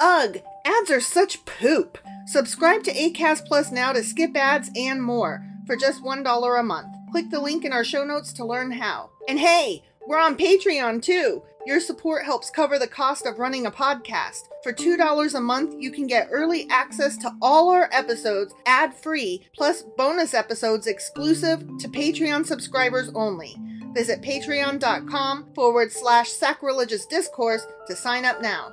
Ugh, ads are such poop. Subscribe to Acast Plus now to skip ads and more for just $1 a month. Click the link in our show notes to learn how. And hey, we're on Patreon too. Your support helps cover the cost of running a podcast. For $2 a month, you can get early access to all our episodes ad-free, plus bonus episodes exclusive to Patreon subscribers only. Visit patreon.com/sacrilegious discourse to sign up now.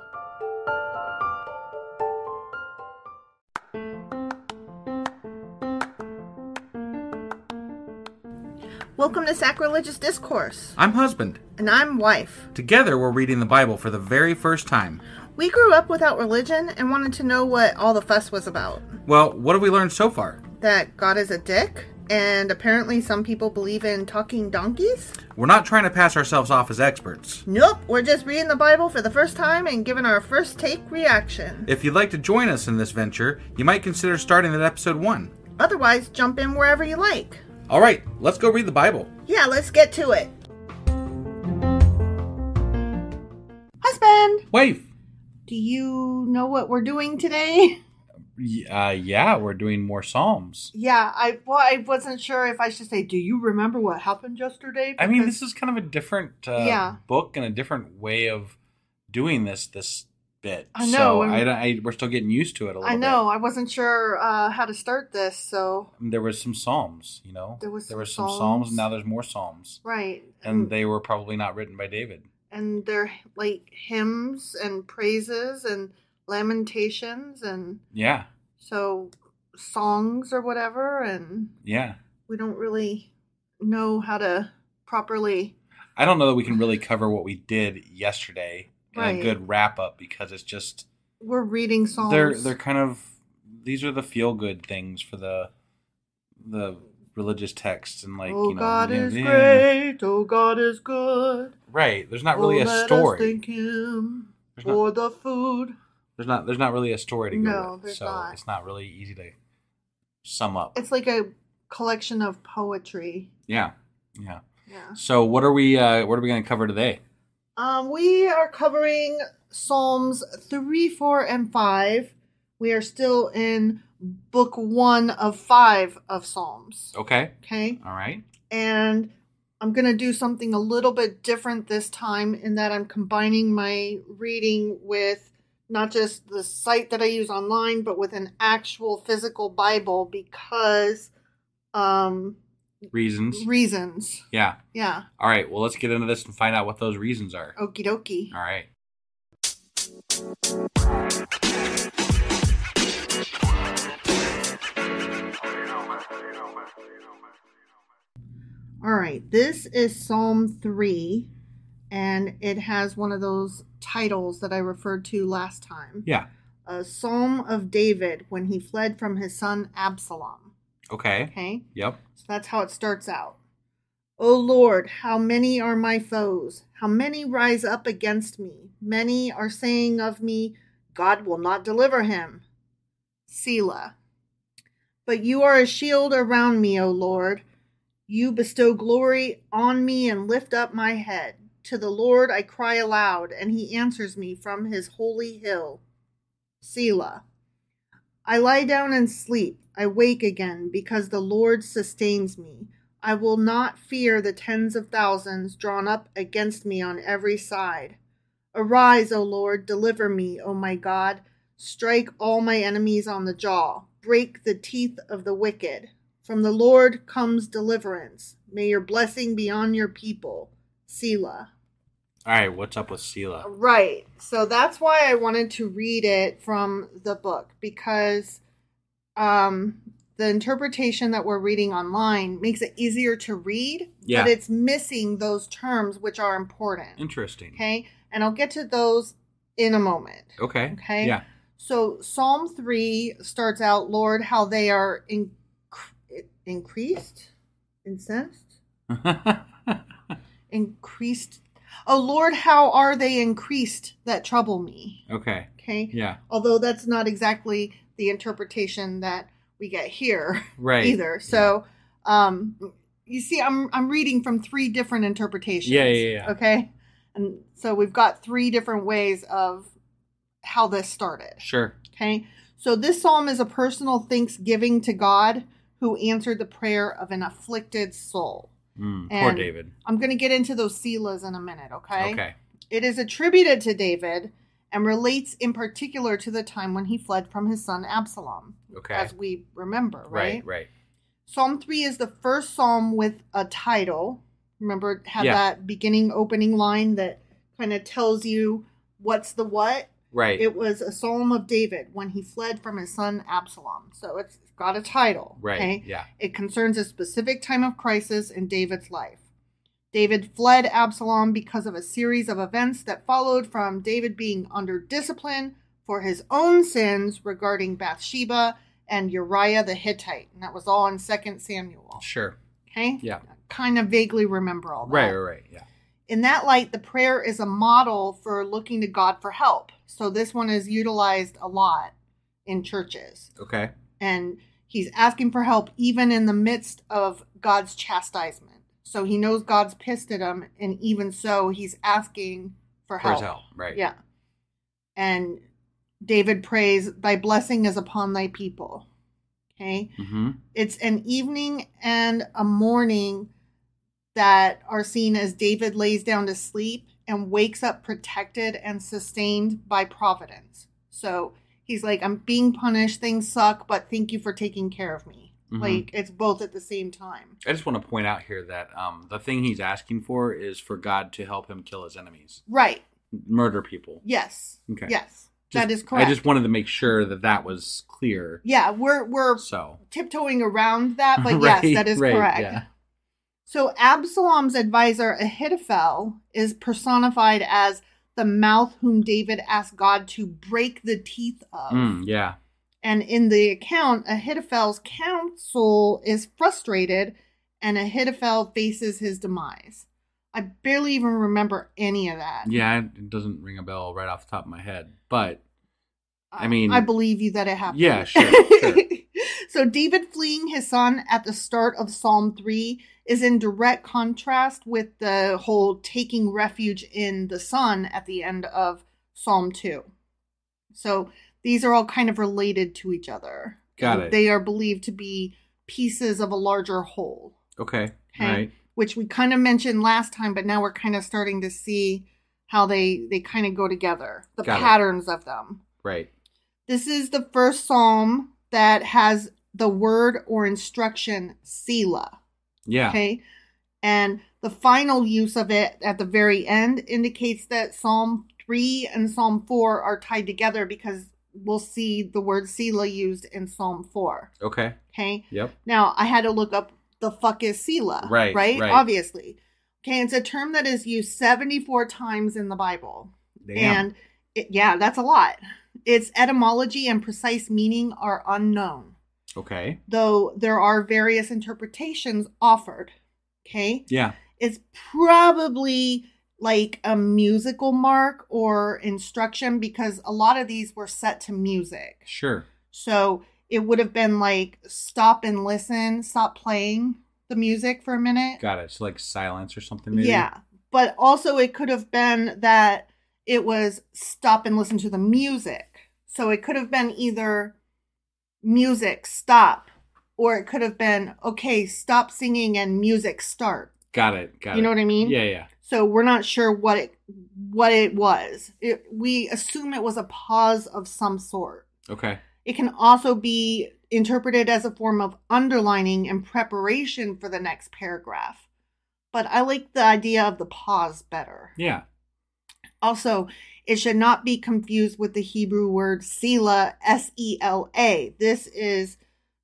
Welcome to Sacrilegious Discourse. I'm husband. And I'm wife. Together we're reading the Bible for the very first time. We grew up without religion and wanted to know what all the fuss was about. Well, what have we learned so far? That God is a dick, and apparently some people believe in talking donkeys. We're not trying to pass ourselves off as experts. Nope, we're just reading the Bible for the first time and giving our first take reaction. If you'd like to join us in this venture, you might consider starting at episode 1. Otherwise, jump in wherever you like. All right, let's go read the Bible. Yeah, let's get to it. Husband! Wife! Do you know what we're doing today? Yeah, we're doing more Psalms. Yeah, I wasn't sure if I should say, do you remember what happened yesterday? Because, I mean, this is kind of a different book and a different way of doing this bit. I know. So we're still getting used to it a little bit. I know. I wasn't sure how to start this, so... There was some Psalms, you know? There was some Psalms, and now there's more Psalms. Right. And they were probably not written by David. And they're, like, hymns and praises and lamentations and... Yeah. So, songs or whatever, and... Yeah. We don't really know how to properly... I don't know that we can really cover what we did yesterday. Right. A good wrap-up, because it's just... We're reading Psalms. They're kind of... These are the feel-good things for the religious texts. And like, oh, you know, God is great. Oh, God is good. Right. There's not really a story. Let us thank Him for the food. There's not really a story to go with. There's not. It's not really easy to sum up. It's like a collection of poetry. Yeah. So what are we going to cover today? We are covering Psalms 3, 4, and 5. We are still in book 1 of 5 of Psalms. Okay. All right. And I'm going to do something a little bit different this time in that I'm combining my reading with not just the site that I use online, but with an actual physical Bible because... Reasons. Yeah. All right. Well, let's get into this and find out what those reasons are. Okie dokie. All right. All right. This is Psalm 3, and it has one of those titles that I referred to last time. Yeah. A Psalm of David when he fled from his son Absalom. Okay. Yep. So that's how it starts out. O Lord, how many are my foes? How many rise up against me? Many are saying of me, God will not deliver him. Selah. But you are a shield around me, O Lord. You bestow glory on me and lift up my head. To the Lord I cry aloud, and he answers me from his holy hill. Selah. I lie down and sleep. I wake again because the Lord sustains me. I will not fear the tens of thousands drawn up against me on every side. Arise, O Lord, deliver me, O my God. Strike all my enemies on the jaw. Break the teeth of the wicked. From the Lord comes deliverance. May your blessing be on your people. Selah. All right, what's up with Selah? Right, so that's why I wanted to read it from the book, because the interpretation that we're reading online makes it easier to read, but it's missing those terms which are important. Interesting. Okay, and I'll get to those in a moment. Okay? Yeah. So Psalm 3 starts out, Lord, how they are increased. Oh, Lord, how are they increased that trouble me? Okay? Yeah. Although that's not exactly the interpretation that we get here either. So, you see, I'm reading from three different interpretations. Okay? And so we've got three different ways of how this started. Sure. Okay. So this psalm is a personal thanksgiving to God who answered the prayer of an afflicted soul. Poor David. I'm going to get into those selahs in a minute, okay? Okay. It is attributed to David and relates in particular to the time when he fled from his son Absalom. Okay. As we remember, right? Right, right. Psalm 3 is the first psalm with a title. Remember, it had that beginning opening line that kind of tells you what's the what? Right. It was a psalm of David when he fled from his son Absalom. So it's got a title. Right. Okay? Yeah. It concerns a specific time of crisis in David's life. David fled Absalom because of a series of events that followed from David being under discipline for his own sins regarding Bathsheba and Uriah the Hittite. And that was all in 2 Samuel. Sure. Okay? Yeah. I kind of vaguely remember all that. Right, right, right. Yeah. In that light, the prayer is a model for looking to God for help. So this one is utilized a lot in churches. Okay. And he's asking for help even in the midst of God's chastisement. So he knows God's pissed at him, and even so, he's asking for help. For his help, right. Yeah. And David prays, thy blessing is upon thy people. Okay? Mm-hmm. It's an evening and a morning that are seen as David lays down to sleep and wakes up protected and sustained by providence. So he's like, I'm being punished, things suck, but thank you for taking care of me. Mm-hmm. Like, it's both at the same time. I just want to point out here that the thing he's asking for is for God to help him kill his enemies. Right. Murder people. Yes. Okay. Yes. That is correct. I just wanted to make sure that that was clear. Yeah, we're tiptoeing around that, but right, yes, that is right, correct. Yeah. So Absalom's advisor, Ahithophel, is personified as the mouth whom David asked God to break the teeth of. Yeah. And in the account, Ahithophel's counsel is frustrated, and Ahithophel faces his demise. I barely even remember any of that. Yeah, it doesn't ring a bell right off the top of my head, but I mean... I believe you that it happened. Yeah, sure. So David fleeing his son at the start of Psalm 3 is in direct contrast with the whole taking refuge in the son at the end of Psalm 2. So... these are all kind of related to each other. Got it. They are believed to be pieces of a larger whole. Okay. Right. Which we kind of mentioned last time, but now we're kind of starting to see how they kind of go together. The patterns of them. Right. This is the first psalm that has the word or instruction, selah. Yeah. Okay. And the final use of it at the very end indicates that Psalm 3 and Psalm 4 are tied together because... we'll see the word selah used in Psalm 4. Okay. Okay? Yep. Now, I had to look up the fuck is selah, right? Obviously. Okay, it's a term that is used 74 times in the Bible. Damn. And, that's a lot. Its etymology and precise meaning are unknown. Okay. Though there are various interpretations offered. Okay? Yeah. It's probably... like a musical mark or instruction, because a lot of these were set to music. Sure. So it would have been like, stop and listen, stop playing the music for a minute. Got it. So like silence or something maybe? Yeah. But also it could have been that it was stop and listen to the music. So it could have been either music, stop, or it could have been, okay, stop singing and music, start. Got it. You know what I mean? Yeah, yeah. So we're not sure what it was. We assume it was a pause of some sort. Okay. It can also be interpreted as a form of underlining and preparation for the next paragraph. But I like the idea of the pause better. Yeah. Also, it should not be confused with the Hebrew word selah, S-E-L-A. This is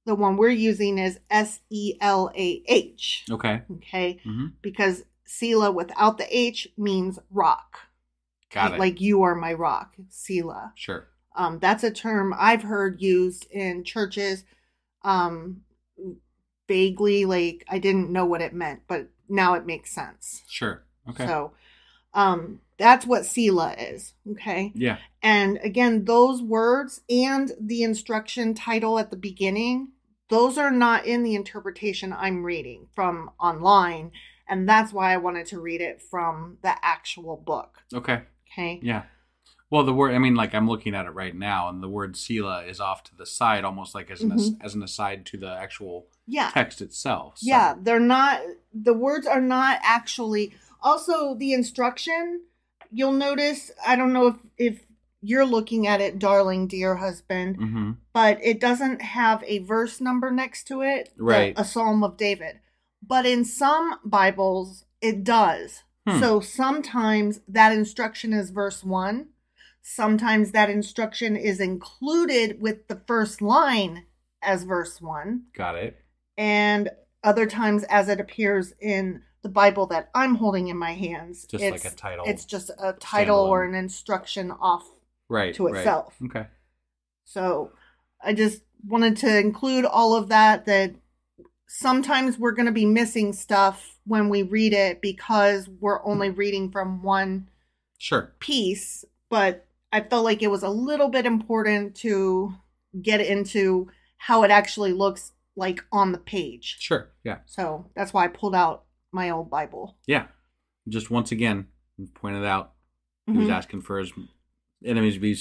the one we're using is S-E-L-A-H. Okay. Okay? Mm-hmm. Because... selah without the H means rock. Got it. Like you are my rock, selah. Sure. That's a term I've heard used in churches vaguely. Like I didn't know what it meant, but now it makes sense. Sure. Okay. So that's what selah is. Okay. Yeah. And again, those words and the instruction title at the beginning, those are not in the interpretation I'm reading from online. And that's why I wanted to read it from the actual book. Okay. Okay. Yeah. Well, the word, I mean, like I'm looking at it right now, and the word selah is off to the side, almost like as an aside to the actual text itself. So. Yeah, they're not, the words are not actually, also the instruction, you'll notice, I don't know if you're looking at it, darling, dear husband, but it doesn't have a verse number next to it, right? A Psalm of David. But in some Bibles, it does. So sometimes that instruction is verse 1. Sometimes that instruction is included with the first line as verse 1. Got it. And other times as it appears in the Bible that I'm holding in my hands. Just like a title. It's just a title or an instruction off to itself. Right. Okay. So I just wanted to include all of that, that sometimes we're going to be missing stuff when we read it because we're only reading from one piece. But I felt like it was a little bit important to get into how it actually looks like on the page. Sure. Yeah. So that's why I pulled out my old Bible. Yeah. Just once again, pointed out he was asking for his enemies to be,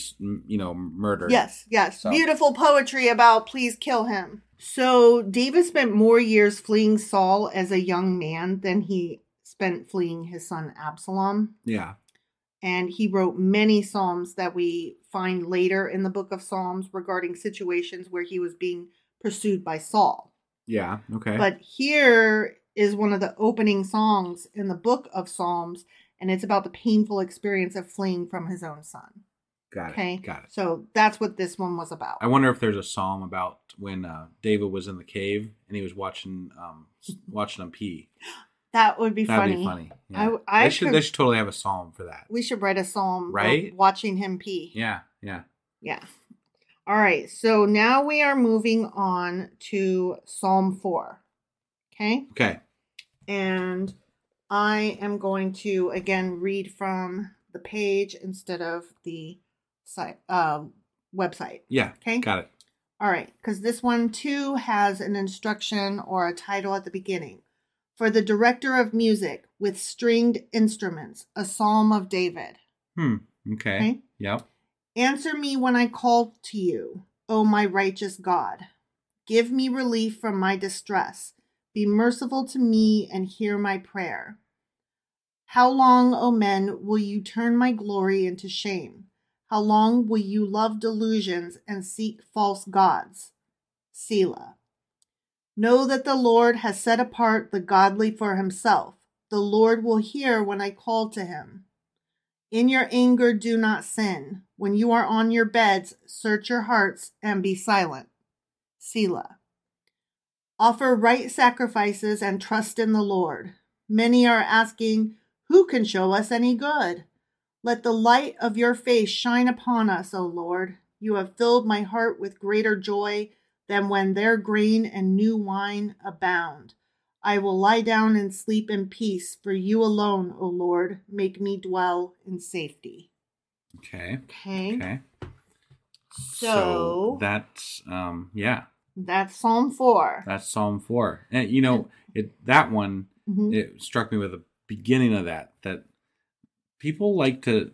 you know, murdered. Yes. Yes. So. Beautiful poetry about please kill him. So David spent more years fleeing Saul as a young man than he spent fleeing his son Absalom. Yeah. And he wrote many Psalms that we find later in the book of Psalms regarding situations where he was being pursued by Saul. Yeah, okay. But here is one of the opening songs in the book of Psalms, and it's about the painful experience of fleeing from his own son. Got it. So that's what this one was about. I wonder if there's a psalm about when David was in the cave and he was watching watching him pee. That would be funny. That would be funny. Yeah. They should totally have a psalm for that. We should write a psalm watching him pee. Yeah, yeah. Yeah. All right. So now we are moving on to Psalm 4. Okay? Okay. And I am going to, again, read from the page instead of the website. Yeah. Okay. Got it. All right. Because this one, too, has an instruction or a title at the beginning. For the director of music with stringed instruments, a psalm of David. Okay. Yep. Answer me when I call to you, O my righteous God. Give me relief from my distress. Be merciful to me and hear my prayer. How long, O men, will you turn my glory into shame? How long will you love delusions and seek false gods? Selah. Know that the Lord has set apart the godly for himself. The Lord will hear when I call to him. In your anger, do not sin. When you are on your beds, search your hearts and be silent. Selah. Offer right sacrifices and trust in the Lord. Many are asking, who can show us any good? Let the light of your face shine upon us, O Lord. You have filled my heart with greater joy than when their grain and new wine abound. I will lie down and sleep in peace, for you alone, O Lord, make me dwell in safety. Okay. Okay. Okay. So that's, that's Psalm 4. That's Psalm 4. And, you know, it struck me with the beginning of that people like to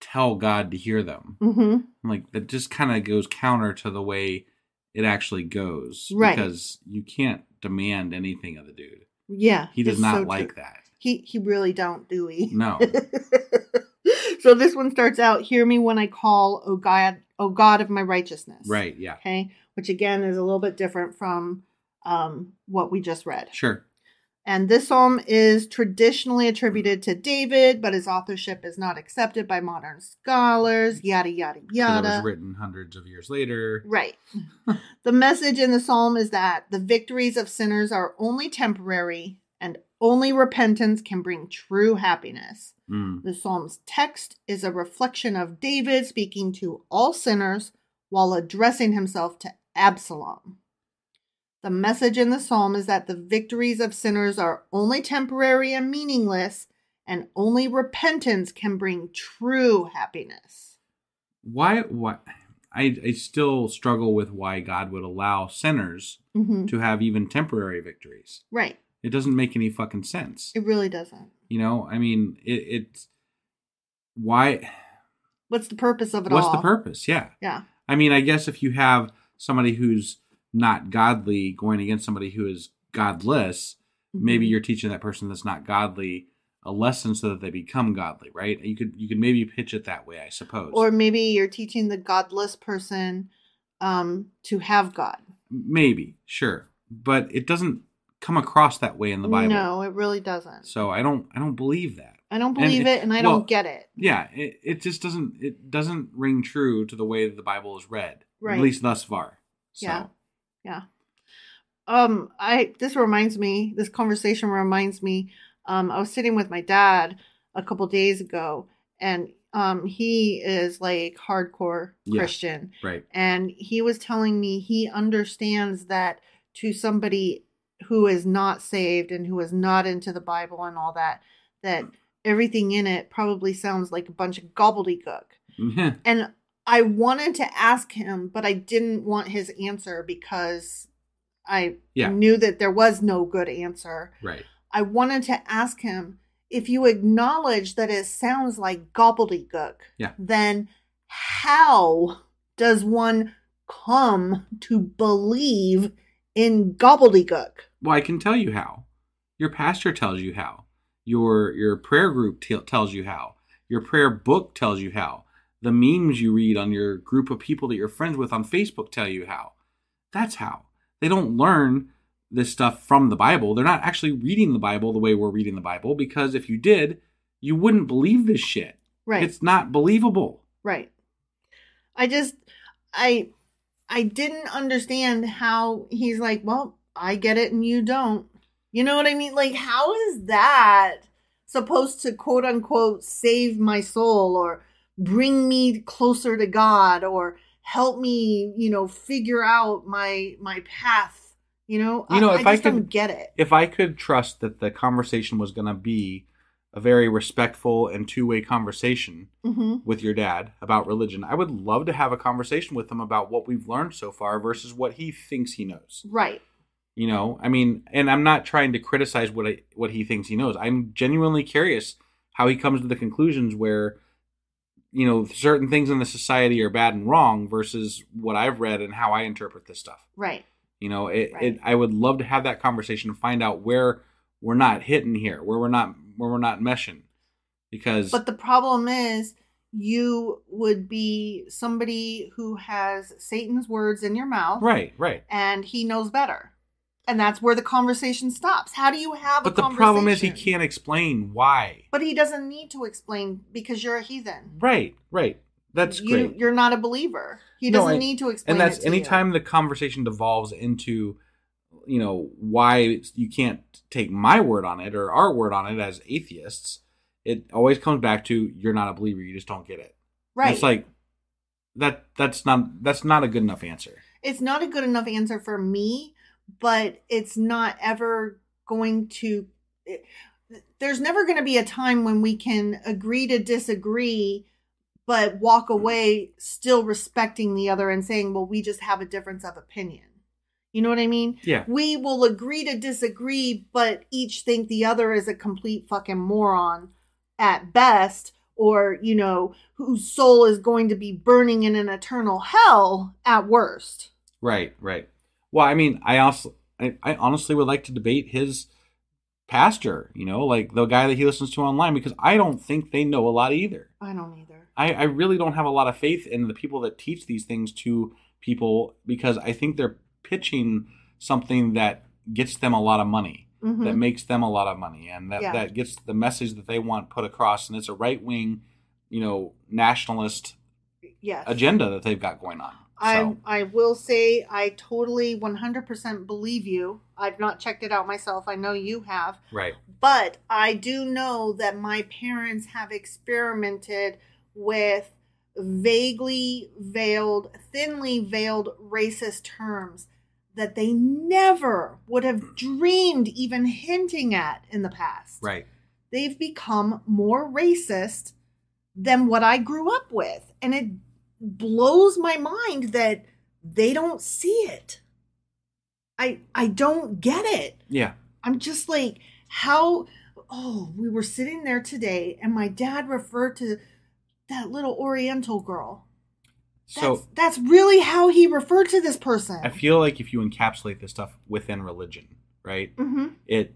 tell God to hear them. Like, that just kind of goes counter to the way it actually goes. Right. Because you can't demand anything of the dude. Yeah. He does not like that. He really don't, do we? No. So this one starts out, hear me when I call, O God of my righteousness. Right, yeah. Okay? Which, again, is a little bit different from what we just read. Sure. And this psalm is traditionally attributed to David, but his authorship is not accepted by modern scholars, yada, yada, yada. It was written hundreds of years later. Right. The message in the psalm is that the victories of sinners are only temporary and only repentance can bring true happiness. The psalm's text is a reflection of David speaking to all sinners while addressing himself to Absalom. The message in the psalm is that the victories of sinners are only temporary and meaningless, and only repentance can bring true happiness. Why I still struggle with why God would allow sinners to have even temporary victories. Right. It doesn't make any fucking sense. It really doesn't. You know, I mean, it's why What's the purpose of it all? What's the purpose? Yeah. Yeah. I mean, I guess if you have somebody who's not godly going against somebody who is godless, mm-hmm. maybe you're teaching that person that's not godly a lesson so that they become godly, right? You could maybe pitch it that way, I suppose. Or maybe you're teaching the godless person to have God. Maybe, sure. But it doesn't come across that way in the Bible. No, it really doesn't. So I don't believe that. I don't believe it, and I don't get it. Yeah, it just doesn't ring true to the way that the Bible is read, right. At least thus far. So. Yeah. This conversation reminds me. I was sitting with my dad a couple days ago, and he is like hardcore Christian, right? And he was telling me he understands that to somebody who is not saved and who is not into the Bible and all that, that everything in it probably sounds like a bunch of gobbledygook. Mm-hmm. And I wanted to ask him, but I didn't want his answer because I knew that there was no good answer. Right. I wanted to ask him, if you acknowledge that it sounds like gobbledygook, then how does one come to believe in gobbledygook? Well, I can tell you how. Your pastor tells you how. Your prayer group tells you how. Your prayer book tells you how. The memes you read on your group of people that you're friends with on Facebook tell you how. That's how. They don't learn this stuff from the Bible. They're not actually reading the Bible the way we're reading the Bible, because if you did, you wouldn't believe this shit. Right. It's not believable. Right. I didn't understand how he's like, well, I get it and you don't. You know what I mean? Like, how is that supposed to, quote unquote, save my soul or bring me closer to God or help me, figure out my path? I don't get it. If I could trust that the conversation was going to be a very respectful and two-way conversation mm-hmm. with your dad about religion, I would love to have a conversation with him about what we've learned so far versus what he thinks he knows. Right. And I'm not trying to criticize what he thinks he knows. I'm genuinely curious how he comes to the conclusions where, certain things in the society are bad and wrong versus what I've read and how I interpret this stuff. Right. I would love to have that conversation and find out where we're not hitting here, where we're not meshing, because. But the problem is, you would be somebody who has Satan's words in your mouth, right, and he knows better, and that's where the conversation stops. How do you have? But the problem is he can't explain why. But he doesn't need to explain because you're a heathen. Right. That's great. You're not a believer. He doesn't need to explain. And that's anytime the conversation devolves into, why you can't take my word on it or our word on it as atheists. It always comes back to, you're not a believer. You just don't get it. Right. And it's like that's not a good enough answer. It's not a good enough answer for me, but it's not ever going to. There's never going to be a time when we can agree to disagree, but walk away still respecting the other and saying, well, we just have a difference of opinion. You know what I mean? Yeah. We will agree to disagree, but each think the other is a complete fucking moron at best, or, whose soul is going to be burning in an eternal hell at worst. Right. Well, I mean, I honestly would like to debate his pastor, like the guy that he listens to online, because I don't think they know a lot either. I don't either. I really don't have a lot of faith in the people that teach these things to people, because I think they're pitching something that gets them a lot of money, mm-hmm. that makes them a lot of money, and that gets the message that they want put across. And it's a right-wing, nationalist agenda that they've got going on. So. I will say I totally 100% believe you. I've not checked it out myself. I know you have. Right. But I do know that my parents have experimented with thinly veiled racist terms that they never would have dreamed even hinting at in the past. Right. They've become more racist than what I grew up with. And it blows my mind that they don't see it. I don't get it. Yeah. I'm just like, we were sitting there today and my dad referred to that little Oriental girl. That's really how he referred to this person. I feel like if you encapsulate this stuff within religion, right, mm-hmm. it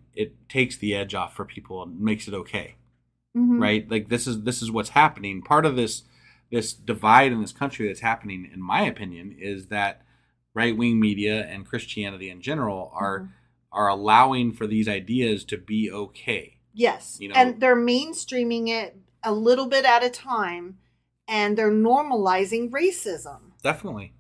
takes the edge off for people and makes it okay, mm-hmm. right? Like this is what's happening. Part of this divide in this country that's happening, in my opinion, is that right-wing media and Christianity in general are allowing for these ideas to be okay. Yes, you know? And they're mainstreaming it a little bit at a time, and they're normalizing racism. Definitely.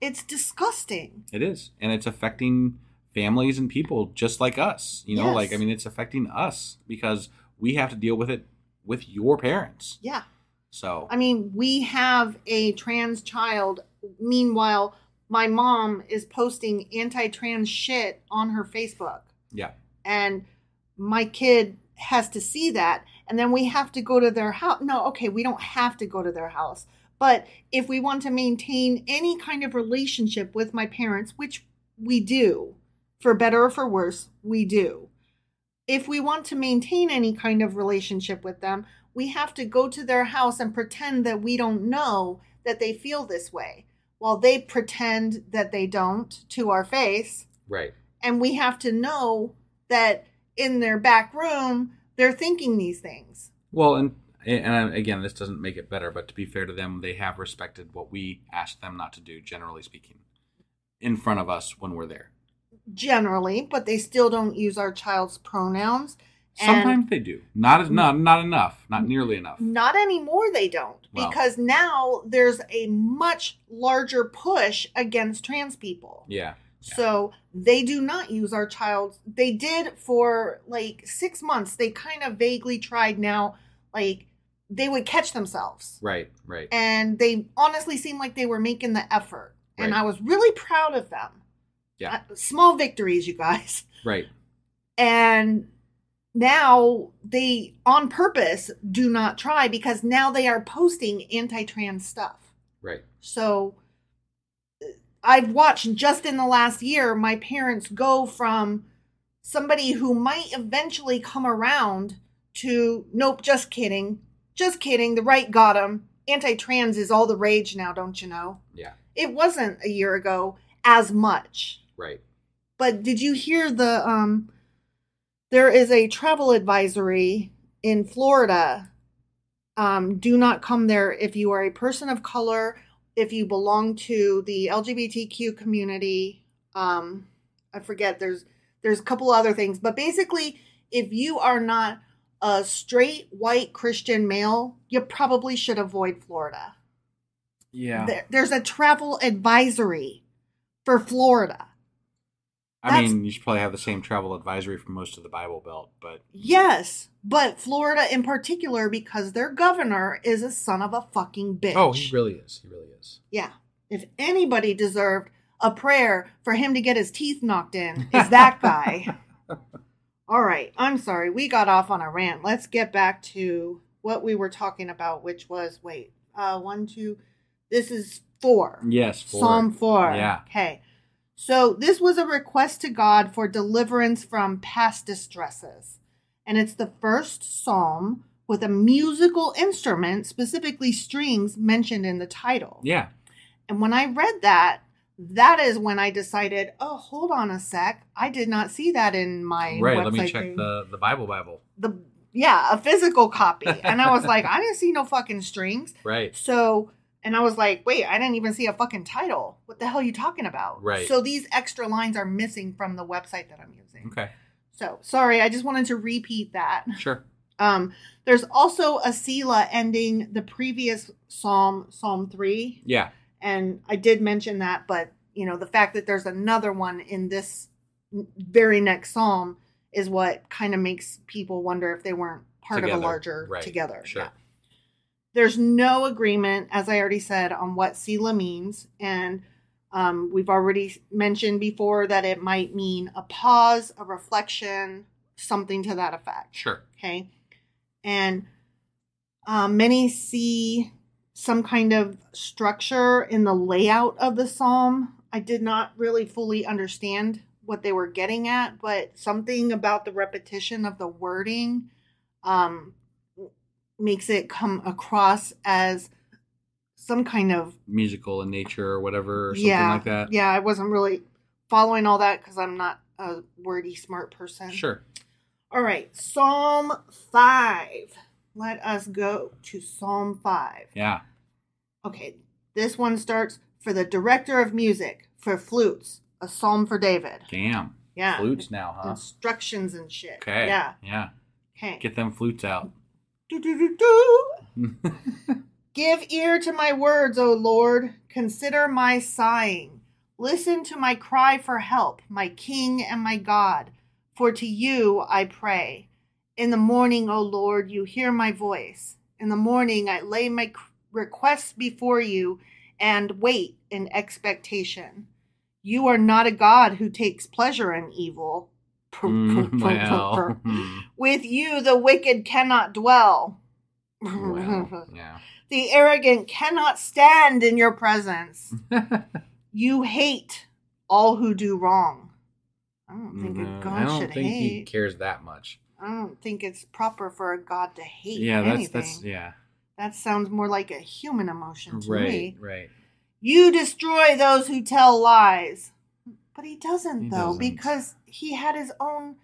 It's disgusting. It is, and it's affecting families and people just like us. You know, yes. Like, I mean, it's affecting us because we have to deal with it with your parents. Yeah. So, I mean, we have a trans child. Meanwhile, my mom is posting anti-trans shit on her Facebook. Yeah. And my kid has to see that. And then we have to go to their house. No, okay, we don't have to go to their house. But if we want to maintain any kind of relationship with my parents, which we do, for better or for worse, we do. If we want to maintain any kind of relationship with them, we have to go to their house and pretend that we don't know that they feel this way, while they pretend that they don't to our face. Right. And we have to know that in their back room, they're thinking these things. Well, and again, this doesn't make it better, but to be fair to them, they have respected what we asked them not to do, generally speaking, in front of us when we're there. Generally, but they still don't use our child's pronouns. Sometimes they do. Not enough. Not nearly enough. Not anymore they don't. Well, because now there's a much larger push against trans people. Yeah. So they do not use our child. They did for like 6 months. They kind of vaguely tried now. Like they would catch themselves. Right. And they honestly seemed like they were making the effort. Right. And I was really proud of them. Yeah. Small victories, you guys. Right. And now they, on purpose, do not try because now they are posting anti-trans stuff. Right. So I've watched just in the last year, my parents go from somebody who might eventually come around to, nope, just kidding. The right got them. Anti-trans is all the rage now, don't you know? Yeah. It wasn't a year ago as much. Right. But did you hear the... There is a travel advisory in Florida. Do not come there if you are a person of color, if you belong to the LGBTQ community. I forget. There's a couple other things. But basically, if you are not a straight, white, Christian male, you probably should avoid Florida. Yeah. There's a travel advisory for Florida. I mean, you should probably have the same travel advisory for most of the Bible Belt, but... Yes, but Florida in particular, because their governor is a son of a fucking bitch. Oh, he really is. Yeah. If anybody deserved a prayer for him to get his teeth knocked in, it's that guy. All right, I'm sorry. We got off on a rant. Let's get back to what we were talking about, which was, this is 4. Yes, 4. Psalm 4. Yeah. Okay. So this was a request to God for deliverance from past distresses. And it's the first psalm with a musical instrument, specifically strings, mentioned in the title. Yeah. And when I read that, that is when I decided, oh, hold on a sec. I did not see that in my website. Right, let me check the Bible. Yeah, a physical copy. And I was like, I didn't see no fucking strings. Right. So... And I was like, wait, I didn't even see a fucking title. What the hell are you talking about? Right. So these extra lines are missing from the website that I'm using. Okay. So, sorry, I just wanted to repeat that. Sure. There's also a selah ending the previous psalm, Psalm 3. Yeah. And I did mention that, but, you know, the fact that there's another one in this very next psalm is what kind of makes people wonder if they weren't part of a larger together. Sure. Yeah. There's no agreement, as I already said, on what selah means. And we've already mentioned before that it might mean a pause, a reflection, something to that effect. Sure. Okay. And many see some kind of structure in the layout of the psalm. I did not really fully understand what they were getting at, but something about the repetition of the wording makes it come across as some kind of musical in nature or whatever, or something like that. Yeah, I wasn't really following all that because I'm not a wordy, smart person. Sure. All right, Psalm 5. Let us go to Psalm 5. Yeah. Okay, this one starts, for the director of music, for flutes, a psalm for David. Damn. Yeah. Flutes now, huh? Instructions and shit. Okay. Yeah. Yeah. Okay. Get them flutes out. Give ear to my words, O Lord. Consider my sighing. Listen to my cry for help, my King and my God. For to you I pray. In the morning, O Lord, you hear my voice. In the morning I lay my requests before you and wait in expectation. You are not a God who takes pleasure in evil. Well. With you, the wicked cannot dwell. Well, yeah. The arrogant cannot stand in your presence. You hate all who do wrong. I don't think a God should hate. I don't think he cares that much. I don't think it's proper for a God to hate anything. Yeah. That sounds more like a human emotion to me. Right. You destroy those who tell lies. But he doesn't, because he had his own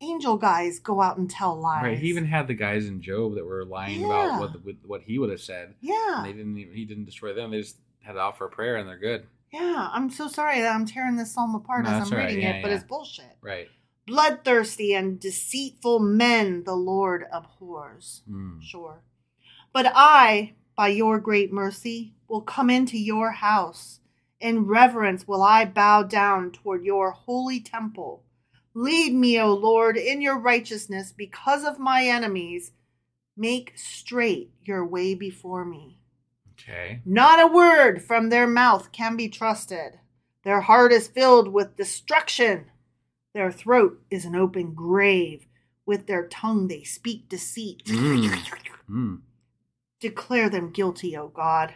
angel guys go out and tell lies. Right. He even had the guys in Job that were lying about what he would have said. Yeah. And he didn't destroy them. They just had to offer a prayer and they're good. Yeah. I'm so sorry that I'm tearing this psalm apart as I'm reading it, but it's bullshit. Right. Bloodthirsty and deceitful men the Lord abhors. Mm. Sure. But I, by your great mercy, will come into your house. In reverence will I bow down toward your holy temple. Lead me, O Lord, in your righteousness because of my enemies. Make straight your way before me. Okay. Not a word from their mouth can be trusted. Their heart is filled with destruction. Their throat is an open grave. With their tongue they speak deceit. Declare them guilty, O God.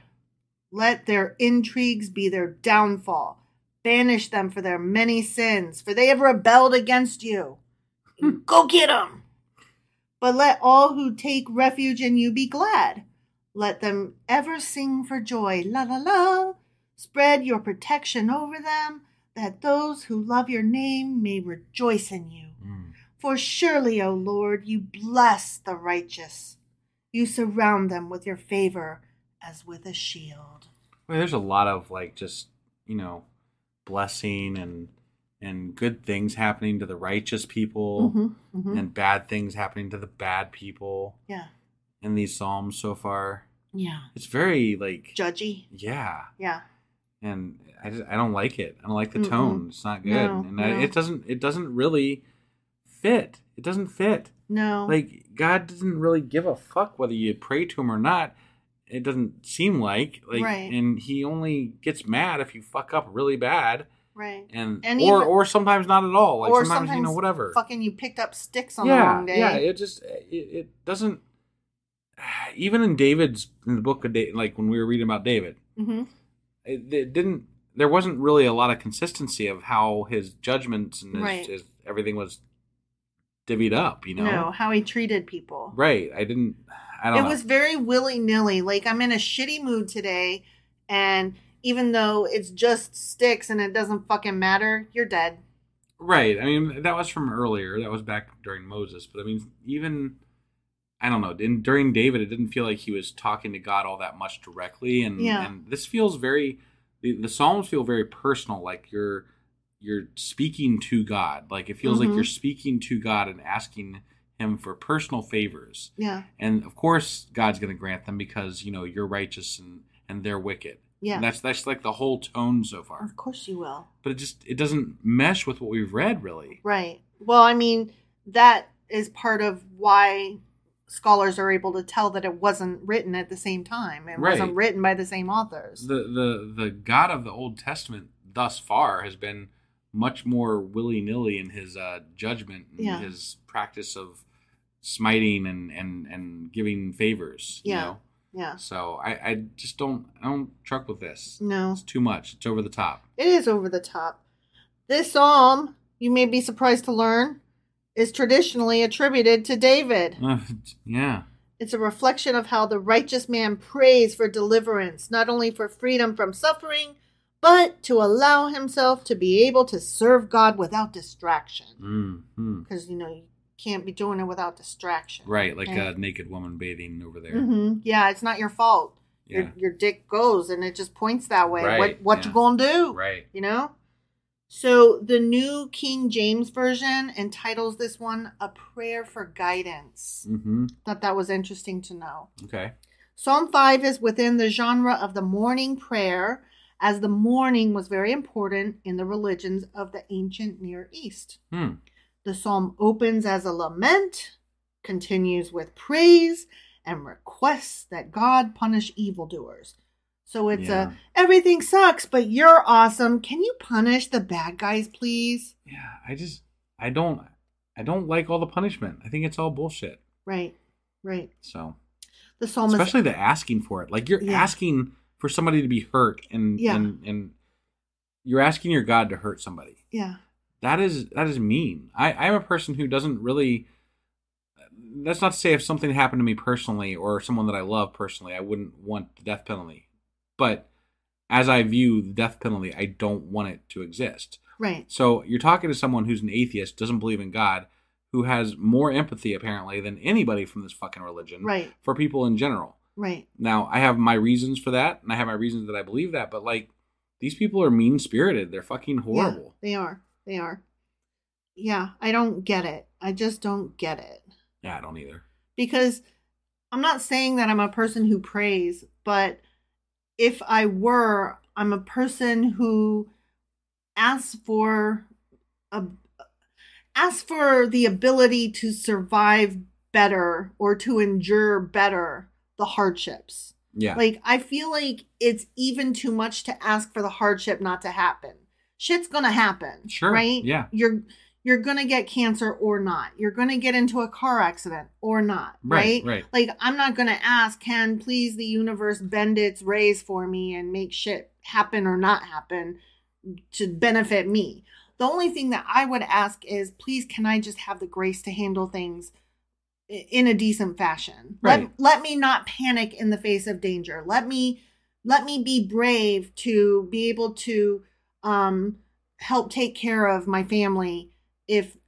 Let their intrigues be their downfall. Banish them for their many sins, for they have rebelled against you. Go get them. But let all who take refuge in you be glad. Let them ever sing for joy. La, la, la. Spread your protection over them, that those who love your name may rejoice in you. Mm. For surely, O Lord, you bless the righteous. You surround them with your favor as with a shield. I mean, there's a lot of blessing and good things happening to the righteous people and bad things happening to the bad people. Yeah. In these Psalms so far. Yeah. It's very judgy. Yeah. Yeah. And I don't like it. I don't like the tone. It's not good. It doesn't really fit. It doesn't fit. No. God doesn't really give a fuck whether you pray to him or not. It doesn't seem like right. And he only gets mad if you fuck up really bad. Right. Or sometimes not at all. Or sometimes whatever. Fucking you picked up sticks on the wrong day. Yeah, it doesn't, even in the book of David, when we were reading about David, there wasn't really a lot of consistency of how his judgments and his everything was divvied up, No, how he treated people. Right. I don't know. It was very willy-nilly. I'm in a shitty mood today, and even though it's just sticks and it doesn't fucking matter, you're dead. Right. I mean, that was from earlier. That was back during Moses. But, I mean, even, I don't know, during David, it didn't feel like he was talking to God all that much directly. And this feels very, the Psalms feel very personal, you're speaking to God. It feels like you're speaking to God and asking him for personal favors. Yeah. And of course God's going to grant them because, you're righteous and they're wicked. Yeah. And that's the whole tone so far. Of course you will. But it doesn't mesh with what we've read really. Right. Well, I mean, that is part of why scholars are able to tell that it wasn't written at the same time. It wasn't written by the same authors. The God of the Old Testament thus far has been much more willy-nilly in his judgment and his practice of smiting and giving favors. Yeah. Yeah. So I just don't truck with this. No. It's too much. It's over the top. It is over the top. This psalm, you may be surprised to learn, is traditionally attributed to David. Yeah. It's a reflection of how the righteous man prays for deliverance, not only for freedom from suffering, but to allow himself to be able to serve God without distraction. Because, you know, you can't be doing it without distraction. Right, like a naked woman bathing over there. Mm-hmm. Yeah, it's not your fault. Yeah. Your dick goes and it just points that way. Right. What you gonna do? Right. You know? So the New King James Version entitles this one A Prayer for Guidance. Mm-hmm. Thought that was interesting to know. Okay. Psalm 5 is within the genre of the morning prayer, as the morning was very important in the religions of the ancient Near East. Hmm. The psalm opens as a lament, continues with praise, and requests that God punish evildoers. So it's everything sucks, but you're awesome. Can you punish the bad guys, please? Yeah, I don't like all the punishment. I think it's all bullshit. Right. So the psalm, especially the asking for it, like you're asking for somebody to be hurt, and you're asking your God to hurt somebody. Yeah, that is mean. I'm a person who doesn't really. That's not to say if something happened to me personally or someone that I love personally, I wouldn't want the death penalty. But as I view the death penalty, I don't want it to exist. Right. So you're talking to someone who's an atheist, doesn't believe in God, who has more empathy apparently than anybody from this fucking religion for people in general. Right. Now, I have my reasons for that, and I have my reasons that I believe that, but like these people are mean-spirited. They're fucking horrible. Yeah, they are. Yeah, I don't get it. I just don't get it. Yeah, I don't either. Because I'm not saying that I'm a person who prays, but if I were, I'm a person who asks for the ability to survive better or to endure better the hardships. Yeah. Like, I feel like it's even too much to ask for the hardship not to happen. Shit's going to happen. Sure. Right? Yeah. You're going to get cancer or not. You're going to get into a car accident or not. Right. Like, I'm not going to ask, can please the universe bend its rays for me and make shit happen or not happen to benefit me? The only thing that I would ask is, please, can I just have the grace to handle things in a decent fashion? Right. Let me not panic in the face of danger. Let me be brave to be able to help take care of my family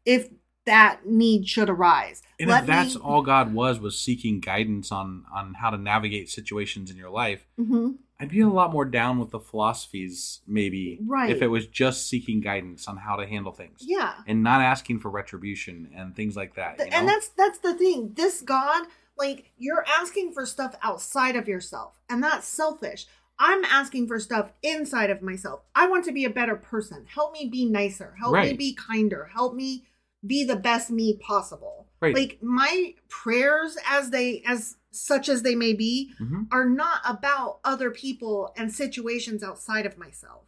if that need should arise. And if that's all God was seeking guidance on how to navigate situations in your life, mm-hmm. I'd be a lot more down with the philosophies if it was just seeking guidance on how to handle things. Yeah. And not asking for retribution and things like that. And that's the thing. This God, like, you're asking for stuff outside of yourself, and that's selfish. I'm asking for stuff inside of myself. I want to be a better person. Help me be nicer. Help me be kinder. Help me be the best me possible. Right. Like, my prayers as such as they may be, mm-hmm. are not about other people and situations outside of myself.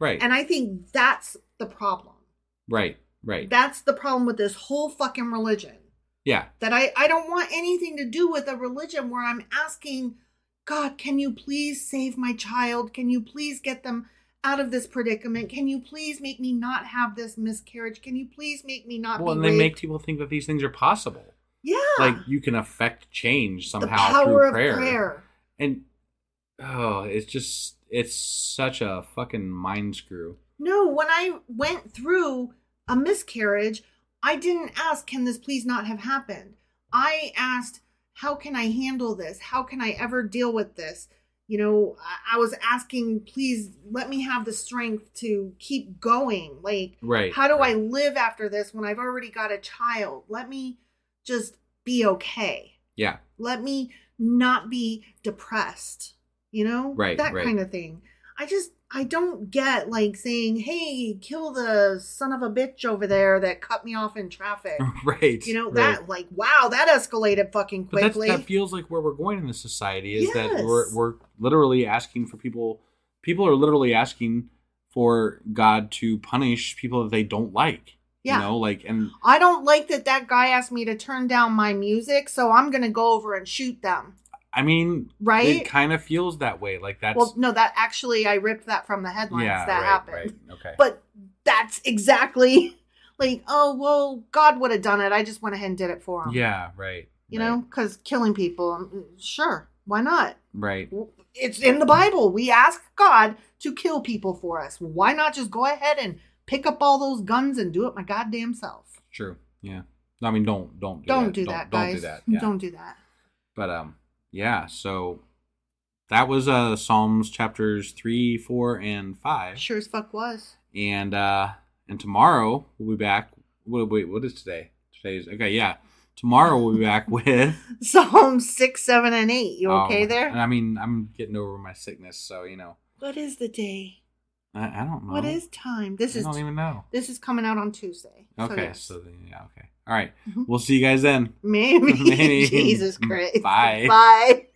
Right. And I think that's the problem. Right. That's the problem with this whole fucking religion. Yeah. That I don't want anything to do with a religion where I'm asking God, can you please save my child? Can you please get them out of this predicament? Can you please make me not have this miscarriage? Can you please make me not be raped? Well, and they make people think that these things are possible. Yeah. Like, you can affect change somehow through prayer. The power of prayer. And, it's such a fucking mind screw. No, when I went through a miscarriage, I didn't ask, can this please not have happened? I asked, how can I handle this? How can I ever deal with this? You know, I was asking, please let me have the strength to keep going. Like, how do I live after this when I've already got a child? Let me just be okay. Yeah. Let me not be depressed, you know? That kind of thing. I don't get, like, saying, hey, kill the son of a bitch over there that cut me off in traffic. Right. You know, that, like, wow, that escalated fucking quickly. But that feels like where we're going in this society is that we're literally asking for people. People are literally asking for God to punish people that they don't like. Yeah. You know, like, and I don't like that guy asked me to turn down my music, so I'm going to go over and shoot them. I mean, it kind of feels that way. Like, that's... Well, no, that actually, I ripped that from the headlines. Yeah, that happened. Right, okay. But that's exactly, like, oh, well, God would have done it. I just went ahead and did it for him. Yeah, right. you know, because killing people, sure, why not? Right. It's in the Bible. We ask God to kill people for us. Why not just go ahead and pick up all those guns and do it my goddamn self? True. Yeah. I mean, don't do that, guys. Yeah. Don't do that. But yeah. So that was Psalms chapters 3, 4, and 5. Sure as fuck was. And tomorrow we'll be back. Wait, what is today? Today's okay. Yeah. Tomorrow we'll be back with Psalms 6, 7, and 8. You okay there? I mean, I'm getting over my sickness, so you know. What is the day? I don't know. What is time? I don't even know. This is coming out on Tuesday. Okay, so, yes. Okay. All right. Mm-hmm. We'll see you guys then. Maybe. Maybe. Jesus Christ. Bye. Bye.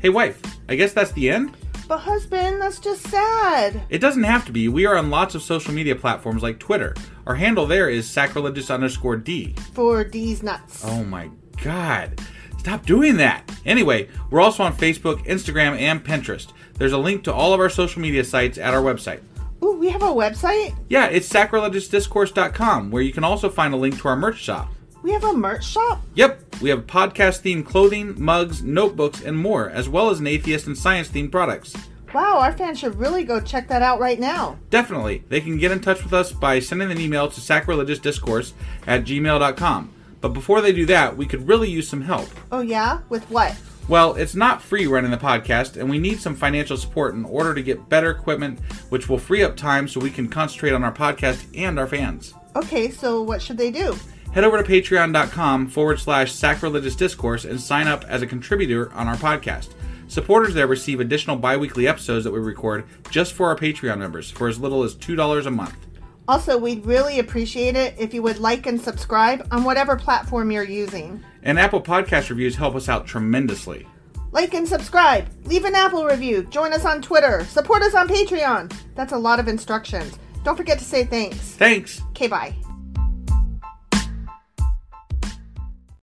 Hey, wife. I guess that's the end. But husband, that's just sad. It doesn't have to be. We are on lots of social media platforms like Twitter. Our handle there is sacrilegious_D. For D's nuts. Oh my God. Stop doing that. Anyway, we're also on Facebook, Instagram, and Pinterest. There's a link to all of our social media sites at our website. Ooh, we have a website? Yeah, it's sacrilegiousdiscourse.com, where you can also find a link to our merch shop. We have a merch shop? Yep. We have podcast-themed clothing, mugs, notebooks, and more, as well as an atheist and science-themed products. Wow, our fans should really go check that out right now. Definitely. They can get in touch with us by sending an email to sacrilegiousdiscourse@gmail.com. But before they do that, we could really use some help. Oh yeah? With what? Well, it's not free running the podcast, and we need some financial support in order to get better equipment, which will free up time so we can concentrate on our podcast and our fans. Okay, so what should they do? Head over to patreon.com/sacrilegiousdiscourse and sign up as a contributor on our podcast. Supporters there receive additional bi-weekly episodes that we record just for our Patreon members for as little as $2 a month. Also, we'd really appreciate it if you would like and subscribe on whatever platform you're using. And Apple Podcast reviews help us out tremendously. Like and subscribe. Leave an Apple review. Join us on Twitter. Support us on Patreon. That's a lot of instructions. Don't forget to say thanks. Thanks. Okay, bye.